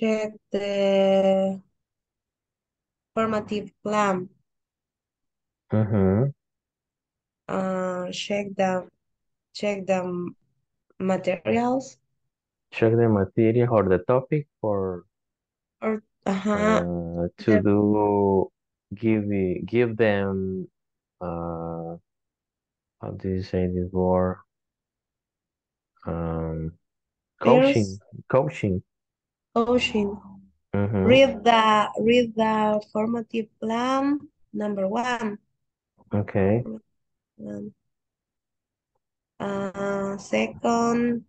check the formative plan. Check the materials. Check the material or the topic give them how do you say this word? Coaching. Read the formative plan number 1. Okay. Second.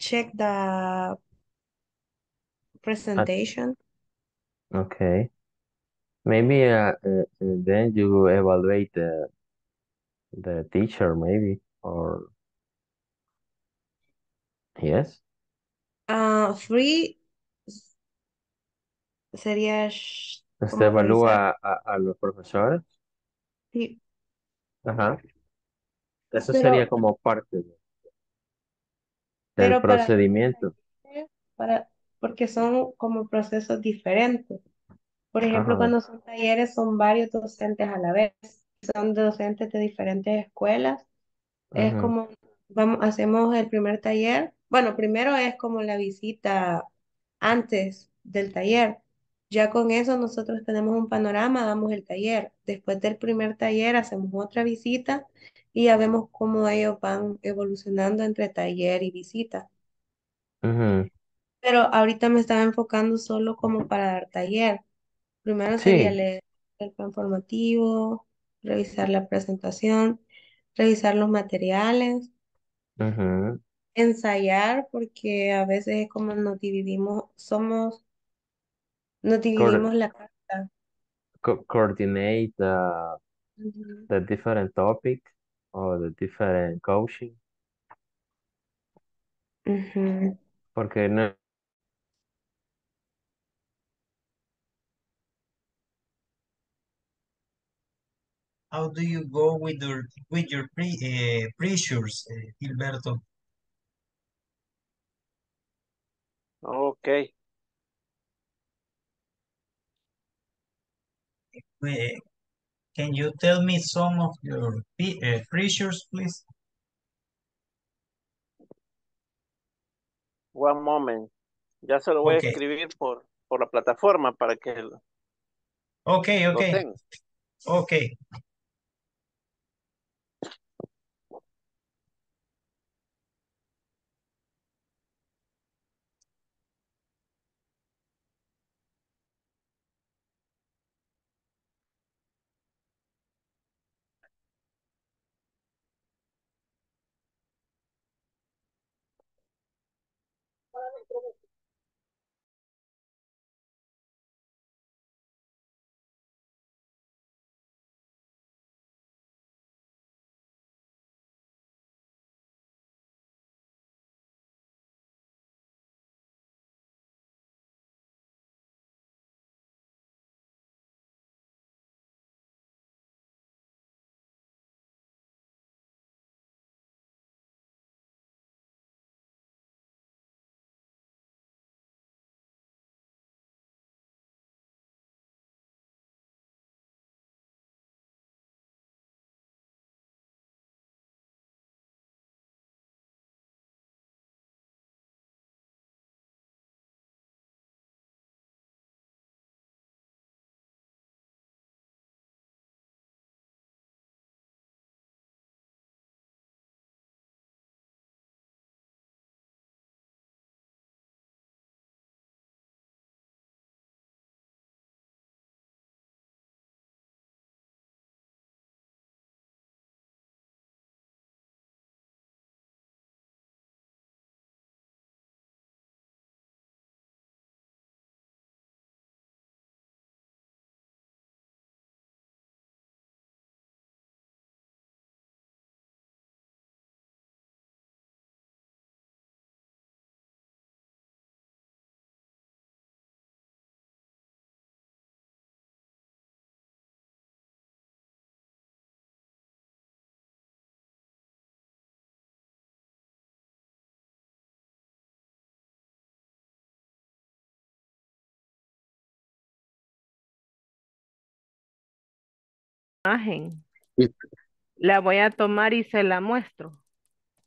Check the presentation. Okay. Maybe then you evaluate the teacher, maybe, or yes. 3 sería. ¿Usted evalúa a los profesores? Sí. Ajá. Eso sería como parte del procedimiento. Porque son como procesos diferentes. Por ejemplo, cuando son talleres, son varios docentes a la vez. Son docentes de diferentes escuelas. Es como, hacemos el primer taller. Bueno, primero es como la visita antes del taller. Ya con eso nosotros tenemos un panorama, damos el taller. Después del primer taller hacemos otra visita y ya vemos cómo ellos van evolucionando entre taller y visita. Pero ahorita me estaba enfocando solo como para dar taller. Primero sería leer el plan formativo, revisar la presentación, revisar los materiales, ensayar, porque a veces es como nos dividimos la carta. Coordinate the different topic or the different coaching. Porque no. How do you go with your pressures, Gilberto? Okay. Can you tell me some of your pressures, please? One moment. Ya se lo voy a escribir por la plataforma para que... Ok. imagen. La voy a tomar y se la muestro.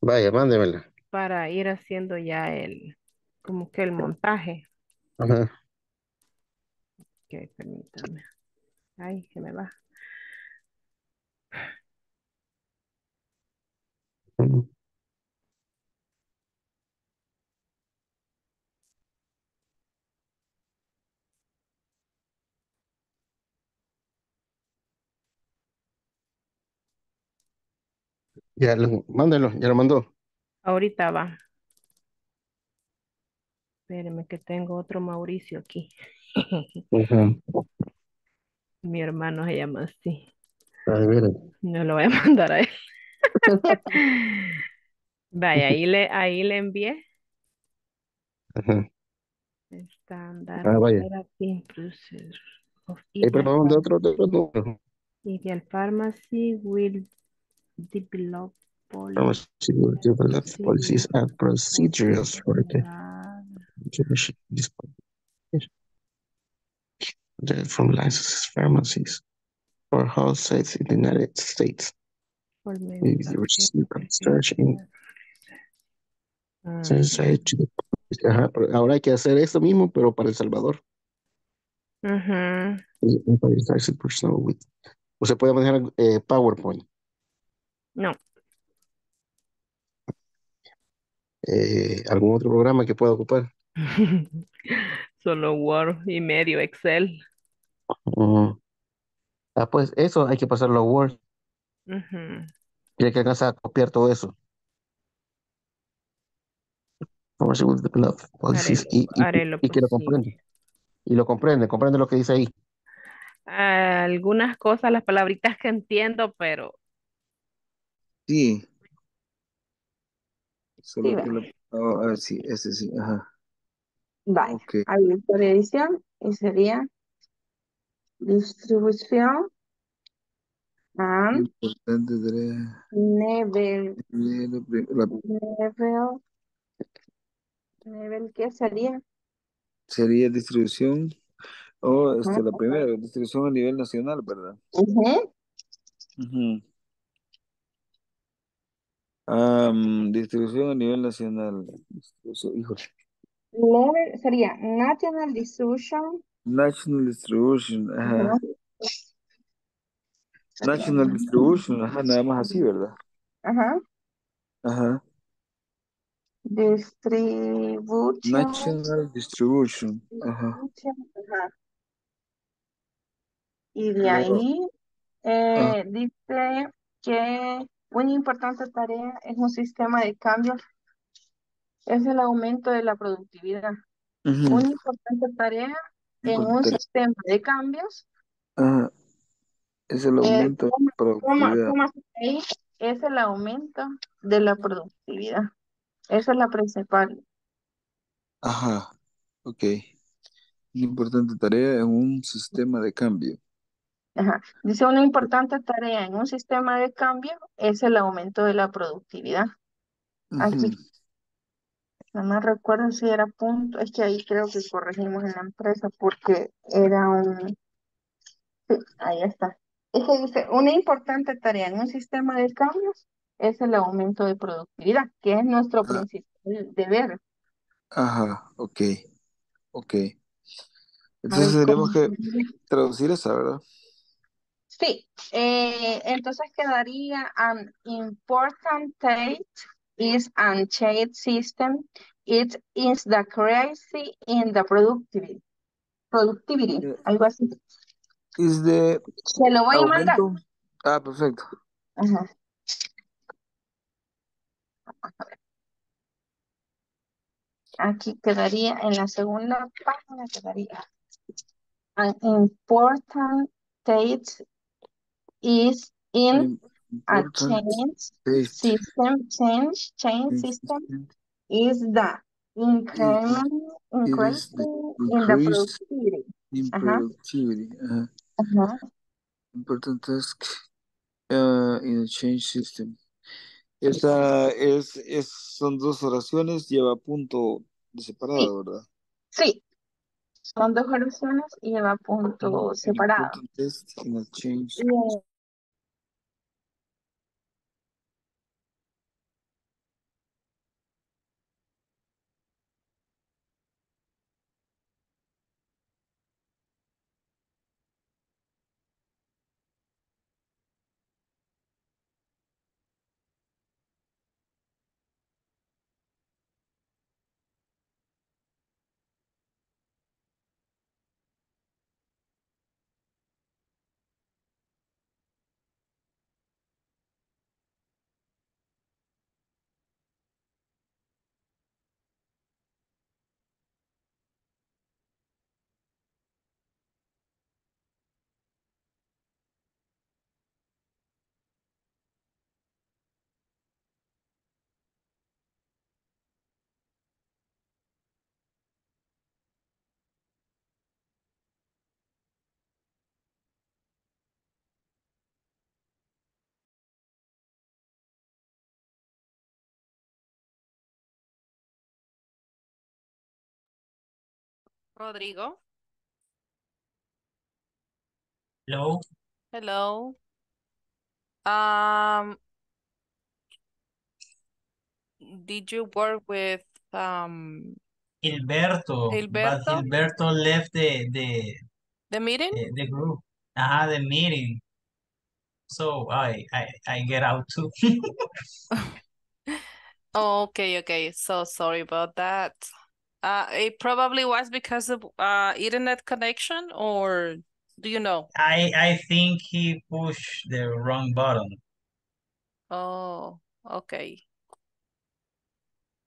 Vaya, mándemela. Para ir haciendo ya el, como que el montaje. Ajá. Ok, permítame. Ay, que me va. Ya, mándalo, ya lo mandó. Ahorita va. Espérenme que tengo otro Mauricio aquí. Uh-huh. Mi hermano se llama así. A ver. No lo voy a mandar a él. Vaya, ahí le envié. Ajá. Estándar. Ah, vaya. Preparamos de otro. Ideal Pharmacy will develop policies and procedures for the from licensed pharmacies for health sites in the United States. Ahora hay que hacer eso mismo, pero para El Salvador. Ajá. ¿Usted puede manejar PowerPoint? No. ¿Algún otro programa que pueda ocupar? Solo Word y medio Excel. Pues eso hay que pasarlo a Word. Uh-huh. Tiene que alcanzar a copiar todo eso. Comprende lo que dice ahí. Algunas cosas, las palabritas que entiendo, pero... Sí. Solo sí, que vale. A ver, sí, ese sí, ajá. Vale, okay. Hay una edición y sería distribución importante nivel ¿qué sería? Sería distribución la primera distribución a nivel nacional, ¿verdad? Uh-huh. Uh-huh. Distribución a nivel nacional. Level sería national distribution. National distribution, ajá. Uh-huh. National distribution, ajá, nada más así, ¿verdad? Ajá. Ajá. Distribution. National distribution, ajá. Ajá. Y de ahí, dice que una importante tarea es un sistema de cambios, es el aumento de la productividad. Uh-huh. Una importante tarea en un sistema de cambios. Ajá. Es el aumento de la productividad. Esa es la principal. Ajá, ok. Una importante tarea en un sistema de cambio. Ajá. Dice una importante tarea en un sistema de cambio es el aumento de la productividad. Aquí. Uh-huh. No me recuerdo si era punto. Es que ahí creo que corregimos en la empresa porque era un... Sí, ahí está. Eso dice, una importante tarea en un sistema de cambios es el aumento de productividad, que es nuestro principal deber. Ajá, ok. Ok. Entonces tenemos que traducir esa, ¿verdad? Sí. Entonces quedaría an important trait is an shared system. It is the crazy in the productivity. Algo así. Es de... Se lo voy a mandar. Ah, perfecto. Ajá. Aquí quedaría, en la segunda página quedaría. An important state is in a change system. Change system is the increase in the productivity. Ajá. Uh-huh. Important task in a change system. Esta son dos oraciones, lleva punto separado, sí. ¿Verdad? Sí, son dos oraciones y lleva punto separado. Important task in a change system. Rodrigo. Hello. Hello. Did you work with Gilberto? Gilberto? But Gilberto left the meeting? The group. The meeting. So I get out too. Okay. So sorry about that. It probably was because of internet connection, or do you know? I think he pushed the wrong button. Oh, okay.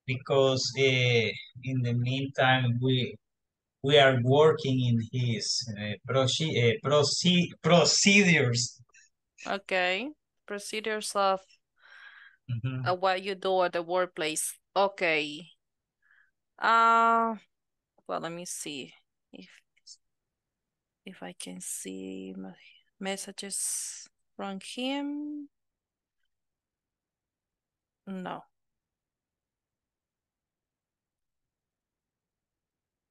Because in the meantime we are working in his procedures. Okay, procedures of what you do at the workplace. Okay. Well, let me see if I can see my messages from him. No.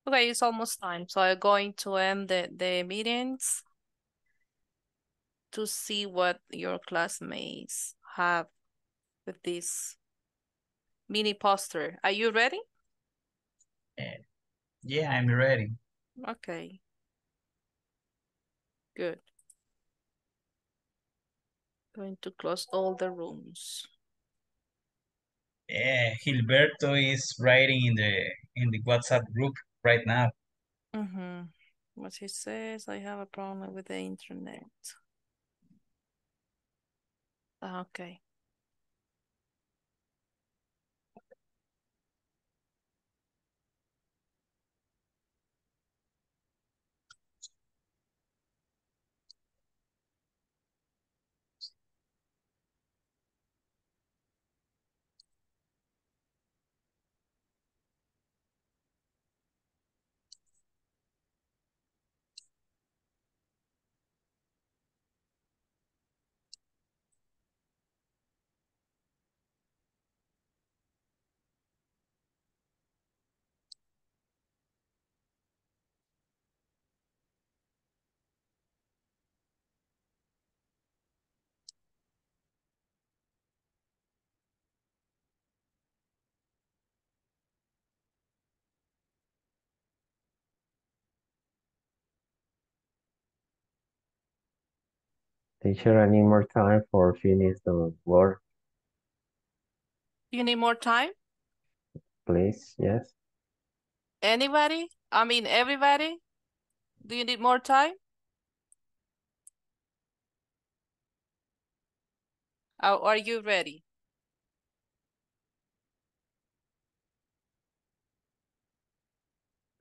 Okay, it's almost time. So I'm going to end the meetings to see what your classmates have with this mini poster. Are you ready? Yeah, I'm ready. Okay. Good. Going to close all the rooms. Yeah, Gilberto is writing in the WhatsApp group right now. What he says, I have a problem with the internet. Okay. Teacher, I need more time for finish the work. You need more time? Please, yes. Anybody? I mean, everybody? Do you need more time? Are you ready?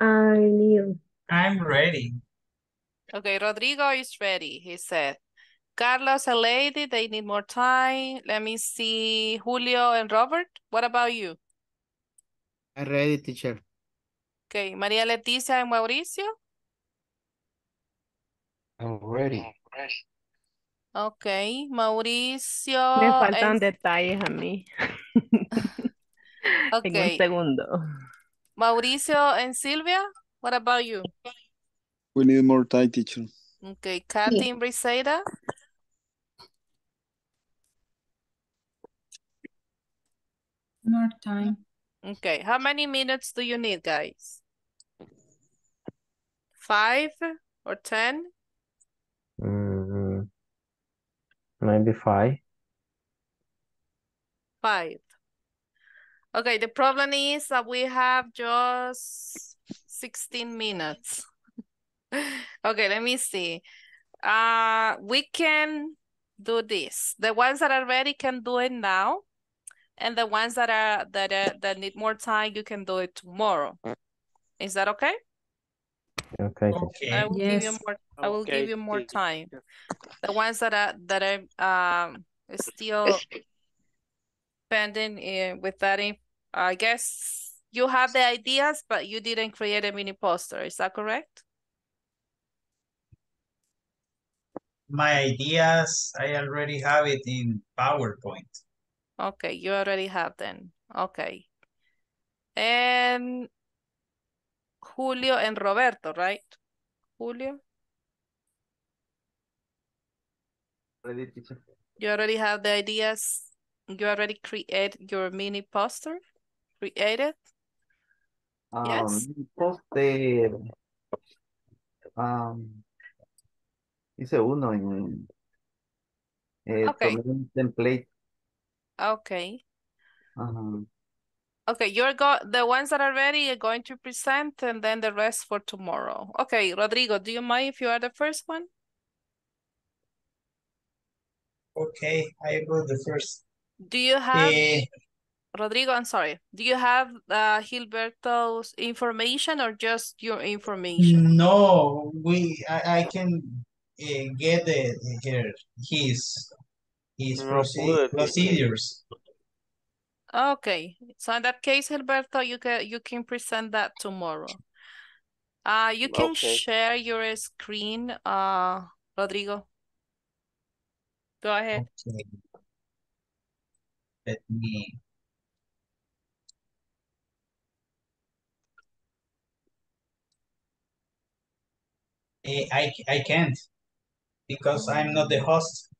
I'm ready. Okay, Rodrigo is ready, he said. Carlos and Lady, they need more time. Let me see, Julio and Robert, what about you? I'm ready, teacher. Okay, Maria Leticia and Mauricio? I'm ready. Okay, Mauricio. Me faltan detalles a mí. Okay. En un segundo. Mauricio and Silvia, what about you? We need more time, teacher. Okay, Kathy and Briseida? More time. Okay, how many minutes do you need, guys? 5 or 10? Maybe 5. 5. Okay, the problem is that we have just 16 minutes. Okay, let me see. We can do this. The ones that are ready can do it now. And the ones that are that need more time, you can do it tomorrow. Is that okay? Okay. I will give you more. I will give you more time. The ones that are still pending with that, I guess you have the ideas, but you didn't create a mini poster. Is that correct? My ideas, I already have it in PowerPoint. Okay, you already have them. Okay. And Julio and Roberto, right? Julio? Ready, teacher. You already have the ideas. You already create your mini poster? Created? Yes. Poster. Hice uno en... okay. Un template. Okay. Okay, you're the ones that are ready are going to present and then the rest for tomorrow. Okay, Rodrigo, do you mind if you are the first one? Okay, I go the first. Do you have, Rodrigo, I'm sorry, do you have Gilberto's information or just your information? No, I can get his procedures. Okay, so in that case, Gilberto, you can present that tomorrow. You can share your screen, Rodrigo. Go ahead. Okay. Let me. I can't because I'm not the host.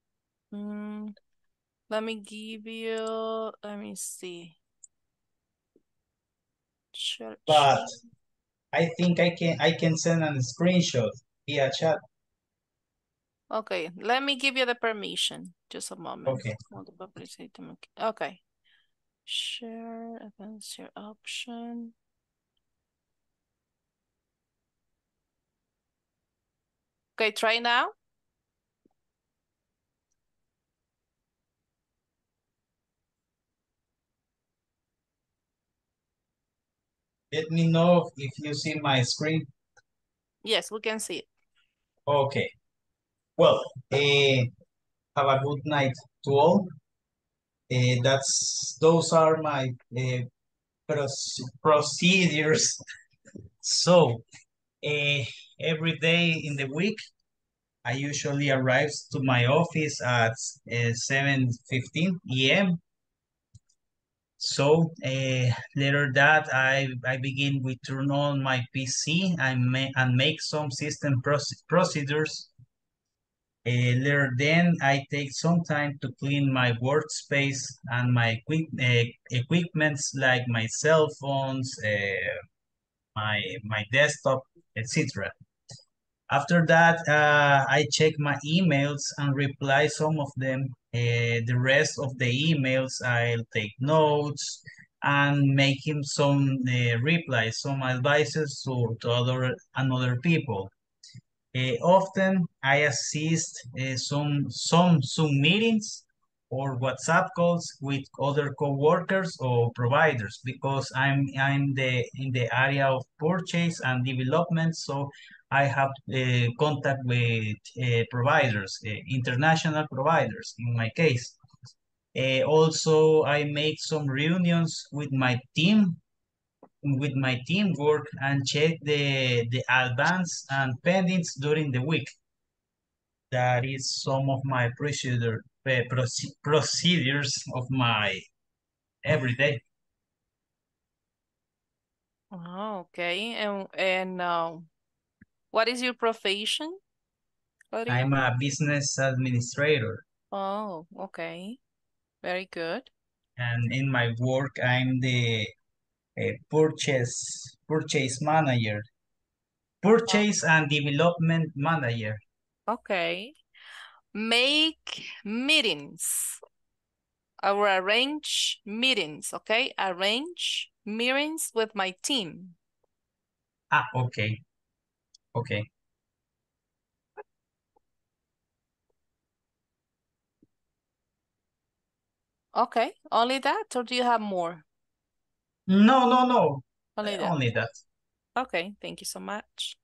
Let me give you, let me see. But I think I can send a screenshot via chat. Okay, let me give you the permission. Just a moment. Okay. Okay. Share, advance your option. Okay, try now. Let me know if you see my screen. Yes, we can see it. Okay. Well, have a good night to all. Those are my procedures. So, every day in the week, I usually arrive to my office at 7:15 a.m. So later that I begin with turn on my PC and make some system procedures. Later then I take some time to clean my workspace and my equipments like my cell phones, my desktop, etc. After that, I check my emails and reply some of them. The rest of the emails, I'll take notes and making some replies, some advices to other people. Often, I assist some Zoom meetings or WhatsApp calls with other coworkers or providers because I'm in the area of purchase and development, so I have contact with providers, international providers in my case. Also, I make some reunions with my team, work and check the advance and pendings during the week. That is some of my procedures of my everyday. Oh, okay, and what is your profession? I'm a business administrator. Oh, okay. Very good. And in my work, I'm the purchase manager. Purchase and development manager. Okay. Make meetings. Or arrange meetings, okay? Arrange meetings with my team. Ah, okay. Okay. Okay, only that, or do you have more? No. Only that. Only that. Okay, thank you so much.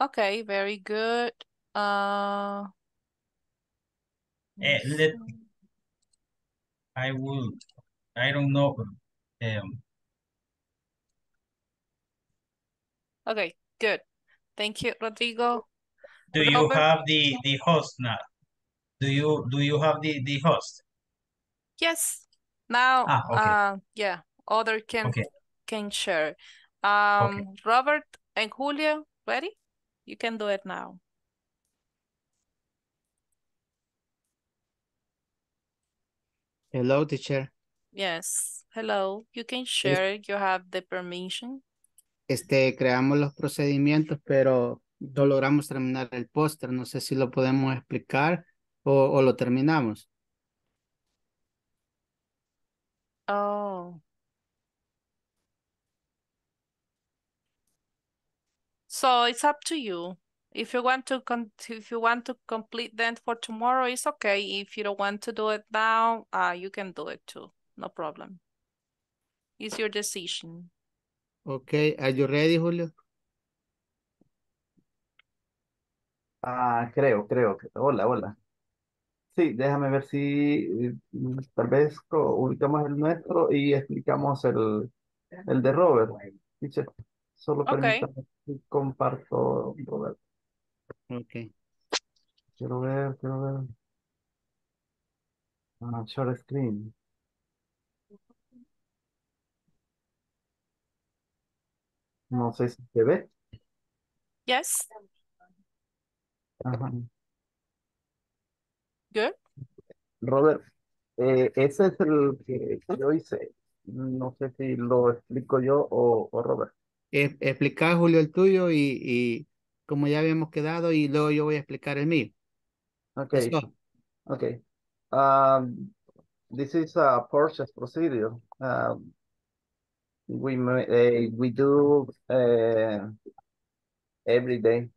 Okay, very good. I don't know. Okay, good. Thank you, Rodrigo. Do you have the host now? Do you have the host? Yes. Now, yeah, other can share. Okay. Robert and Julio, ready? You can do it now. Hello, teacher. Yes, hello. You can share, you have the permission. Creamos los procedimientos, pero no logramos terminar el póster. No sé si lo podemos explicar o lo terminamos. Oh. So it's up to you. If you want to complete them for tomorrow, it's okay. If you don't want to do it now, you can do it too. No problem. It's your decision. Okay. Are you ready, Julio? Creo que. Hola. Sí, déjame ver si tal vez ubicamos el nuestro y explicamos el de Robert. Solo permítame que comparto Robert. Okay. Quiero ver. Short screen. No sé si se ve. Yes. Ajá. Good. Robert, ese es el que yo hice. No sé si lo explico yo o Robert. Explica, Julio, el tuyo y como ya habíamos quedado, y luego yo voy a explicar el mío. Okay. Okay. This is a purchase procedure. We do every day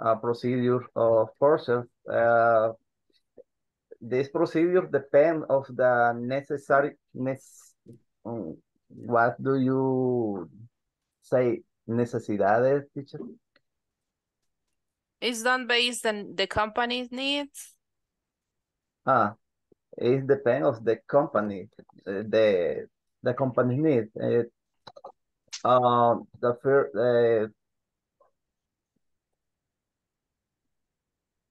a procedure of purchase. This procedure depends on the what do you say, necesidades, teacher? It's done based on the company's needs. It depends on the company, the company needs. The first,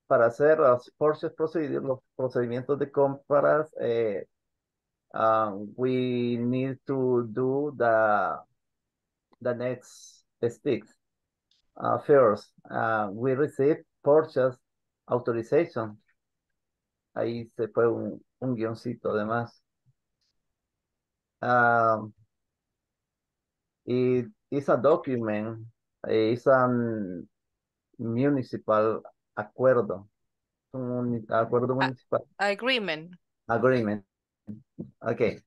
para hacer los purchase procedures, los procedimientos de compras, we need to do the next steps. First, we receive purchase authorization. Ahí se fue un guioncito además. It is a document. It's a municipal acuerdo. Acuerdo municipal. Agreement. Agreement. Okay.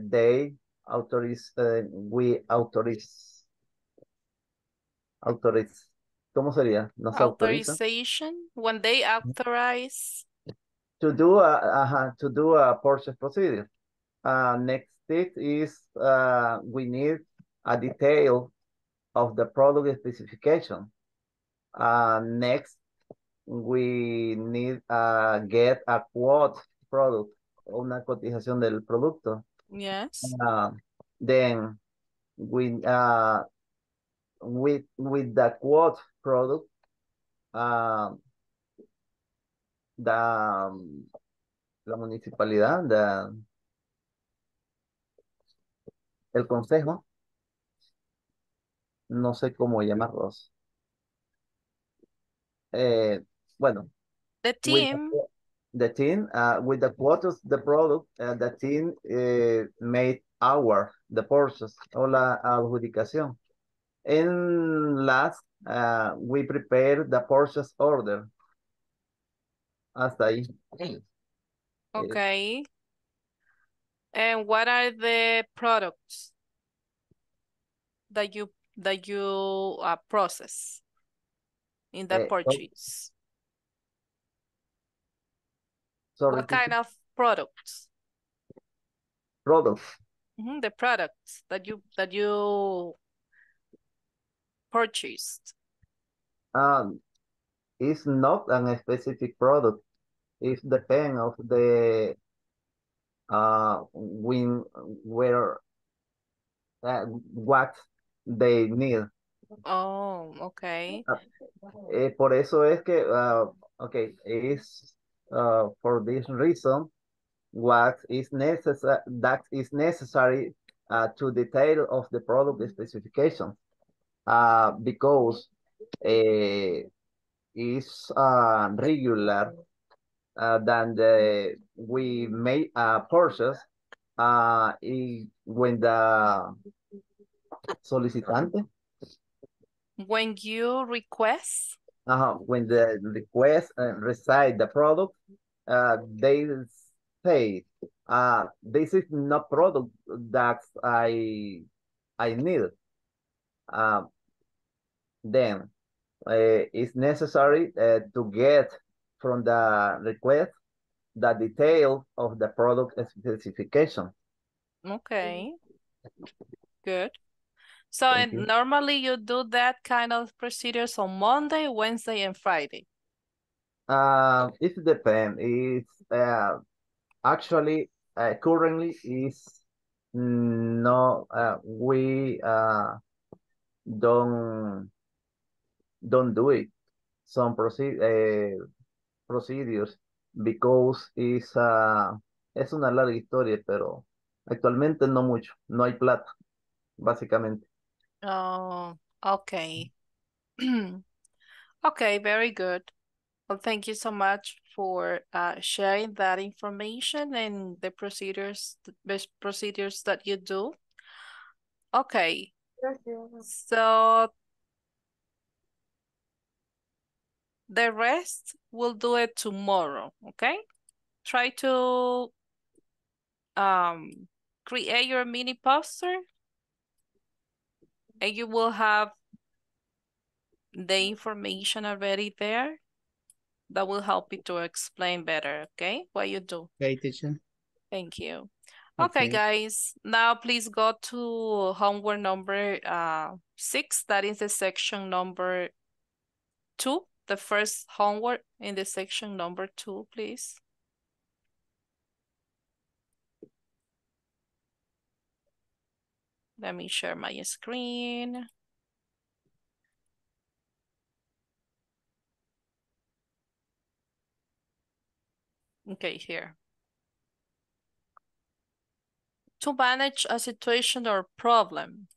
They authorize, we authorize. ¿Cómo sería? Nos authorization. When they authorize to do a purchase procedure. Next step is we need a detail of the product specification. Next, we need get a quote product, una cotización del producto. Yes. Then with the quote product, la municipalidad, el consejo, no sé cómo llamarlos. Bueno. The team. With the quotas, the product, the team made the purchase o la adjudicación. And last, we prepare the purchase order. Hasta ahí. Okay. And what are the products that you process in that purchase? Sorry, what kind of products? Products. Mm-hmm, the products that you purchased. It's not a specific product. It's the pen of the what they need. Oh, okay. Por eso es que, okay, for this reason, that is necessary to detail of the product specification, because it's regular than we may purchase when the request recite the product, they say, this is not product that I need. Then it's necessary to get from the request the detail of the product specification. Okay, good. So normally you do that kind of procedures on Monday, Wednesday, and Friday? It depends. It's actually currently is no, we don't do it, some procedures, because es una larga historia, pero actualmente no mucho, no hay plata, básicamente. Oh, okay. Okay, very good. Well, thank you so much for sharing that information and the procedures, that you do. Okay. So the rest we'll do it tomorrow, okay? Try to create your mini poster, and you will have the information already there that will help you to explain better, okay, what you do. Okay, teacher. Thank you. Okay, guys, now please go to homework number 6. That is the section number 2, the first homework in the section number 2, please. Let me share my screen. Okay, here. To manage a situation or problem,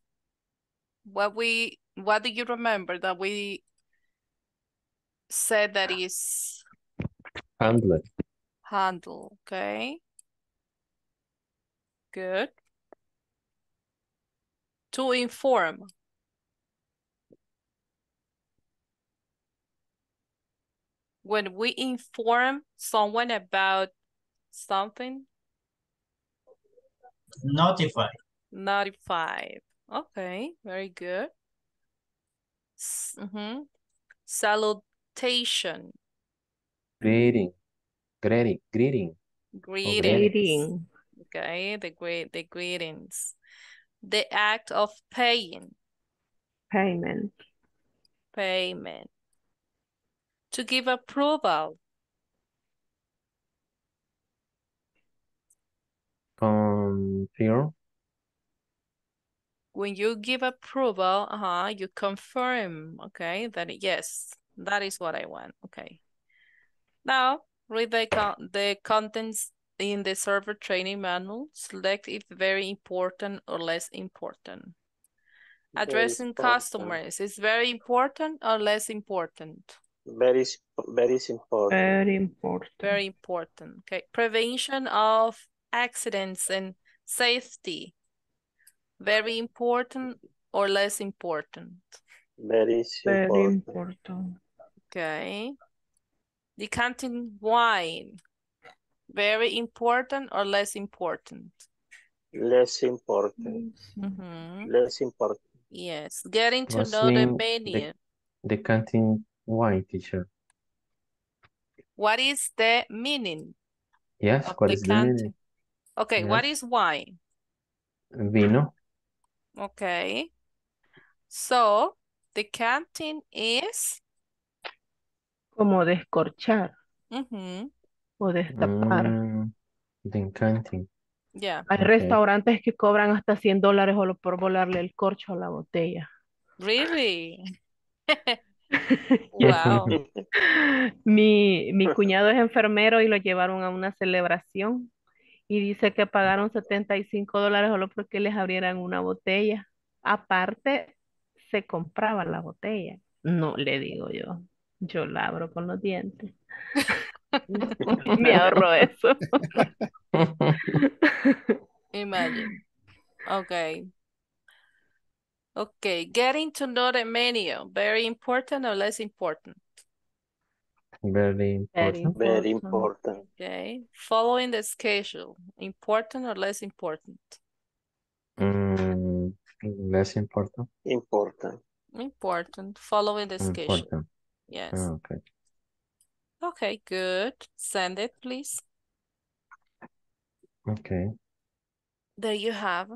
what do you remember that we said that is? Handle. Handle, okay. Good. To inform. When we inform someone about something. Notify. Notify. Okay, very good. Salutation. Greeting. Greeting. Greeting. Greeting. Okay, the greetings. The act of paying. Payment. Payment. To give approval. Confirm. When you give approval, you confirm, okay, that yes, that is what I want, okay. Now, read the contents in the server training manual. Select if very important or less important. Addressing customers is very important or less important? Very important. Very important. Very important. Okay. Prevention of accidents and safety. Very important or less important? Very important. Okay. Decanting wine. Very important or less important? Less important. Less important. Yes. Getting to know the menu. The decanting wine, teacher. What is the meaning? Yes, what is the meaning? Okay, yes. What is wine? Vino. Okay. So, decanting is? Como descorchar. O destapar. Decanting. Yeah. Hay restaurantes que cobran hasta $100 por volarle el corcho a la botella. Really? Wow. Mi cuñado es enfermero y lo llevaron a una celebración y dice que pagaron $75 solo porque les abrieran una botella. Aparte, se compraba la botella. No, le digo yo. Yo la abro con los dientes. Me ahorro eso. Imagine. Okay. Okay. Getting to know the menu. Very important or less important? Very important. Very important. Okay. Following the schedule. Important or less important? Less important. Important. Important. Following the schedule. Important. Yes. Okay. Okay, good. Send it, please. Okay. There you have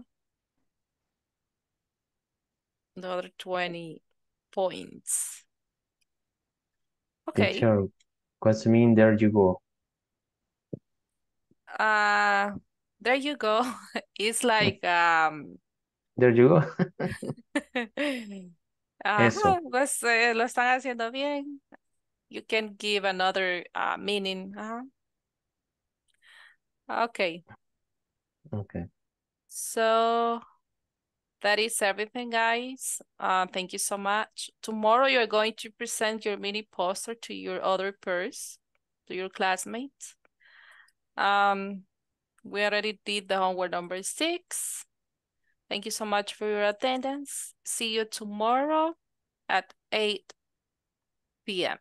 the other 20 points. Okay. Teacher, what's mean there you go? There you go. It's like there you go. Eso. Lo están haciendo bien. You can give another meaning. Okay. Okay. So that is everything, guys. Thank you so much. Tomorrow you're going to present your mini poster to your other peers, to your classmates. We already did the homework number 6. Thank you so much for your attendance. See you tomorrow at 8 p.m.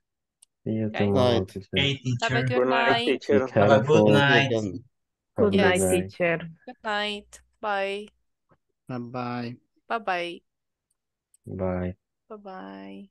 Okay. Night. Hey, have a good night. Teacher. Have a good night. Good night, teacher. Good night. Bye. Bye-bye. Bye-bye. Bye-bye. Bye-bye.